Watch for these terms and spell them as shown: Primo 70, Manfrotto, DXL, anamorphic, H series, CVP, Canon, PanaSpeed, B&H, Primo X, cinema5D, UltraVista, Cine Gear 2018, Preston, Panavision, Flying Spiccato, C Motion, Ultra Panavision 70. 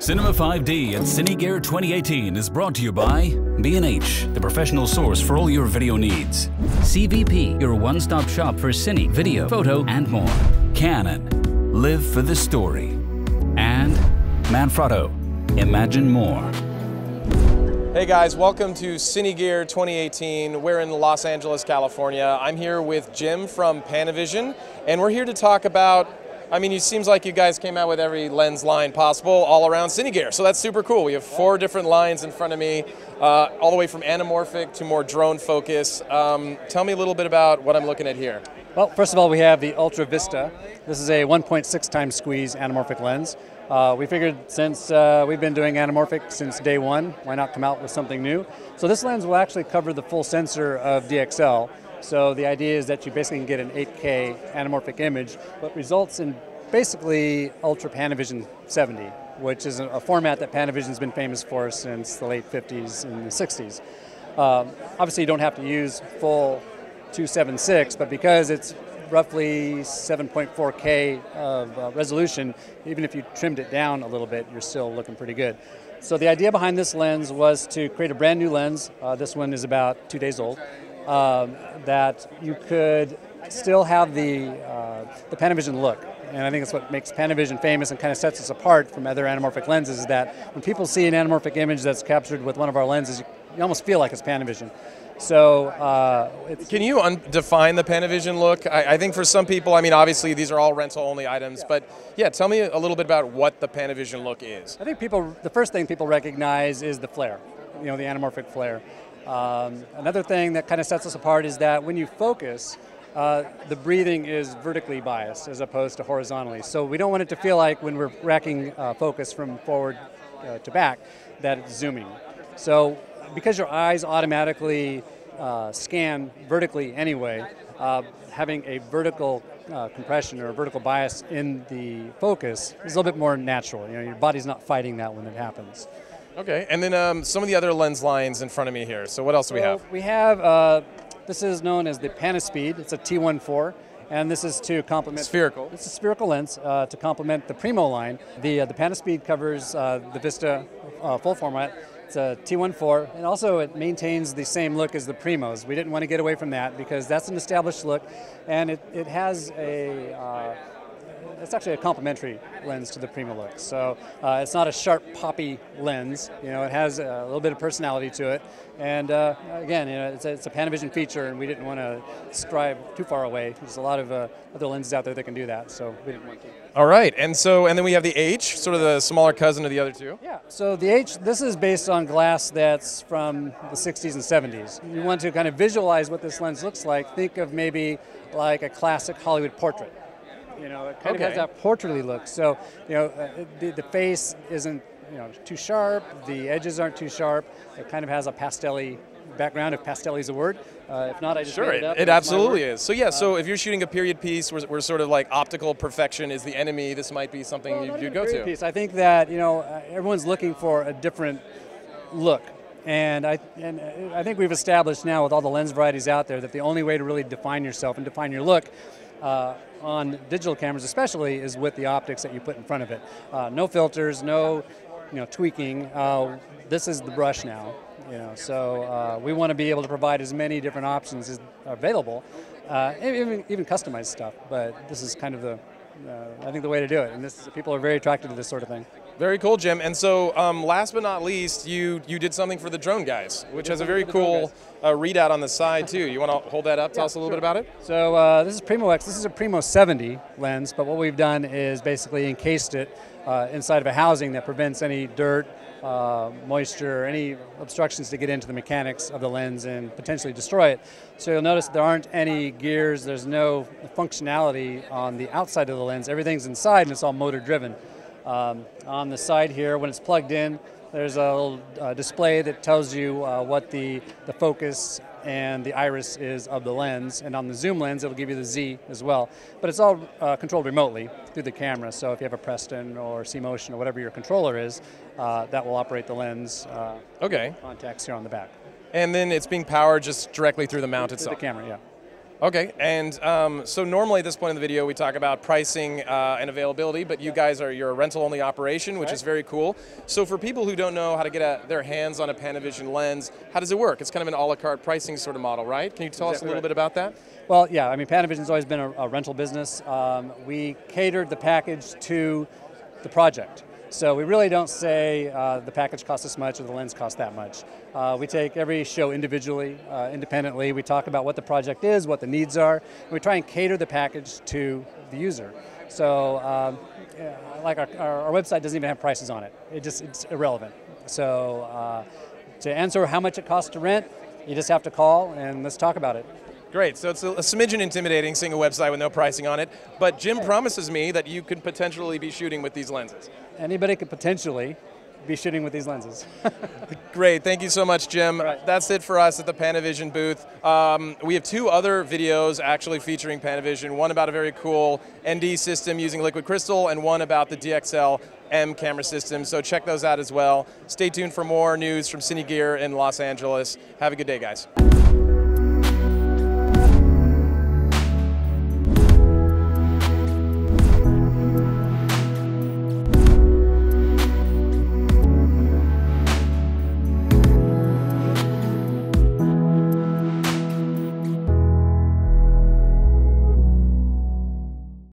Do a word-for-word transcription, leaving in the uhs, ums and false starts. cinema five D at Cine Gear twenty eighteen is brought to you by B and H, the professional source for all your video needs. C V P, your one-stop shop for cine, video, photo, and more. Canon, live for the story. And Manfrotto, imagine more. Hey guys, welcome to Cine Gear twenty eighteen. We're in Los Angeles, California. I'm here with Jim from Panavision, and we're here to talk about, I mean, it seems like you guys came out with every lens line possible all around Cine Gear, so that's super cool. We have four different lines in front of me, uh, all the way from anamorphic to more drone focus. Um, tell me a little bit about what I'm looking at here. Well, first of all, we have the UltraVista. This is a one point six times squeeze anamorphic lens. Uh, we figured since uh, we've been doing anamorphic since day one, why not come out with something new? So this lens will actually cover the full sensor of D X L. So the idea is that you basically can get an eight K anamorphic image, but results in basically Ultra Panavision seventy, which is a format that Panavision's been famous for since the late fifties and the sixties. Um, obviously you don't have to use full two seventy-six, but because it's roughly seven point four K of uh, resolution, even if you trimmed it down a little bit, you're still looking pretty good. So the idea behind this lens was to create a brand new lens. Uh, this one is about two days old. Um, that you could still have the, uh, the Panavision look. And I think that's what makes Panavision famous and kind of sets us apart from other anamorphic lenses, is that when people see an anamorphic image that's captured with one of our lenses, you, you almost feel like it's Panavision. So, uh, it's can you un define the Panavision look? I, I think for some people, I mean, obviously these are all rental-only items, yeah. But yeah, tell me a little bit about what the Panavision look is. I think people, the first thing people recognize is the flare, you know, the anamorphic flare. Um, another thing that kind of sets us apart is that when you focus, uh, the breathing is vertically biased as opposed to horizontally. So we don't want it to feel like when we're racking uh, focus from forward uh, to back that it's zooming. So because your eyes automatically uh, scan vertically anyway, uh, having a vertical uh, compression or a vertical bias in the focus is a little bit more natural. You know, your body's not fighting that when it happens. Okay, and then um, some of the other lens lines in front of me here. So what else do we have? We have, uh, this is known as the PanaSpeed. It's a T fourteen, and this is to complement... Spherical. It's a spherical lens uh, to complement the Primo line. The, uh, the PanaSpeed covers uh, the Vista uh, full format. It's a T fourteen, and also it maintains the same look as the Primos. We didn't want to get away from that because that's an established look, and it, it has a... Uh, It's actually a complementary lens to the Primo look. So uh, it's not a sharp, poppy lens. You know, it has a little bit of personality to it. And uh, again, you know, it's a, it's a Panavision feature, and we didn't want to strive too far away. There's a lot of uh, other lenses out there that can do that, so we didn't want to. All right, and so and then we have the H, sort of the smaller cousin of the other two. Yeah. So the H, this is based on glass that's from the sixties and seventies. You want to kind of visualize what this lens looks like. Think of maybe like a classic Hollywood portrait. You know, it kind okay. of has that portraitly look. So, you know, uh, the, the face isn't, you know, too sharp. The edges aren't too sharp. It kind of has a pastel-y background, if pastel is a word. Uh, if not, I just sure, made it up. Sure, it absolutely is. So yeah, um, so if you're shooting a period piece, we're, we're sort of like optical perfection is the enemy. This might be something well, you, you'd go to. Piece. I think that, you know, uh, everyone's looking for a different look. And I, and I think we've established now with all the lens varieties out there that the only way to really define yourself and define your look Uh, on digital cameras especially is with the optics that you put in front of it. Uh, no filters, no you know, tweaking. Uh, this is the brush now. You know, so uh, we want to be able to provide as many different options as are available, uh, even, even customized stuff, but this is kind of the, uh, I think the way to do it, and this, people are very attracted to this sort of thing. Very cool, Jim. And so, um, last but not least, you you did something for the drone guys, which has a very cool uh, readout on the side too. You want to hold that up? Tell yeah, us a little sure. bit about it. So uh, this is Primo X. This is a Primo seventy lens, but what we've done is basically encased it uh, inside of a housing that prevents any dirt, uh, moisture, any obstructions to get into the mechanics of the lens and potentially destroy it. So you'll notice there aren't any gears. There's no functionality on the outside of the lens. Everything's inside, and it's all motor driven. Um, on the side here, when it's plugged in, there's a little uh, display that tells you uh, what the, the focus and the iris is of the lens, and on the zoom lens it'll give you the Z as well. But it's all uh, controlled remotely through the camera, so if you have a Preston or C Motion or whatever your controller is, uh, that will operate the lens uh, okay. contacts here on the back. And then it's being powered just directly through the mount through itself? Through the camera, yeah. Okay, and um, so normally at this point in the video we talk about pricing uh, and availability, but you guys are you're a rental-only operation, which right. is very cool. So for people who don't know how to get a, their hands on a Panavision lens, how does it work? It's kind of an a la carte pricing sort of model, right? Can you tell exactly us a little right. bit about that? Well, yeah, I mean, Panavision's always been a, a rental business. Um, we catered the package to the project. So we really don't say uh, the package costs this much or the lens costs that much. Uh, we take every show individually, uh, independently. We talk about what the project is, what the needs are, and we try and cater the package to the user. So um, yeah, like our, our website doesn't even have prices on it. It just, it's irrelevant. So uh, to answer how much it costs to rent, you just have to call and let's talk about it. Great, so it's a, a smidgen intimidating seeing a website with no pricing on it, but Jim okay. promises me that you could potentially be shooting with these lenses. Anybody could potentially be shooting with these lenses. Great, thank you so much, Jim. Right. That's it for us at the Panavision booth. Um, we have two other videos actually featuring Panavision, one about a very cool N D system using liquid crystal and one about the D X L M camera system, so check those out as well. Stay tuned for more news from Cine Gear in Los Angeles. Have a good day, guys.